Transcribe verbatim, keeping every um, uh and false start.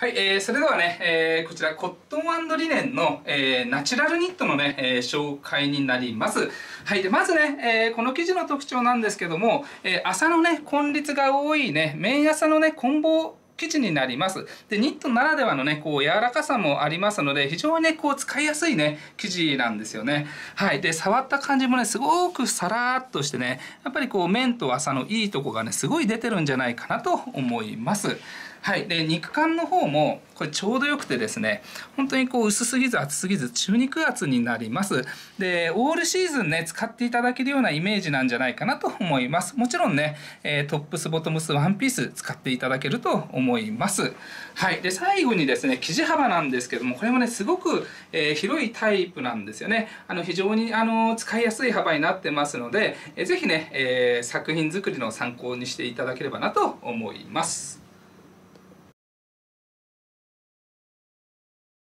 はい、えー、それではね、えー、こちらコットン&リネンの、えー、ナチュラルニットのね、えー、紹介になります。はい、でまずね、えー、この生地の特徴なんですけども、えー、麻のね混率が多いね綿麻のね混紡生地になります。でニットならではのねこう柔らかさもありますので、非常にねこう使いやすいね生地なんですよね。はい、で触った感じもねすごくさらっとしてね、やっぱりこう綿と麻のいいとこがねすごい出てるんじゃないかなと思います。はい、で肉感の方もこれちょうどよくてですね、本当にこう薄すぎず厚すぎず中肉厚になります。でオールシーズンね使っていただけるようなイメージなんじゃないかなと思います。もちろんね、えー、トップスボトムスワンピース使っていただけると思います。はい、で最後にですね生地幅なんですけども、これもねすごく、えー、広いタイプなんですよね。あの非常にあの使いやすい幅になってますので、えー、ぜひね、えー、作品作りの参考にしていただければなと思います。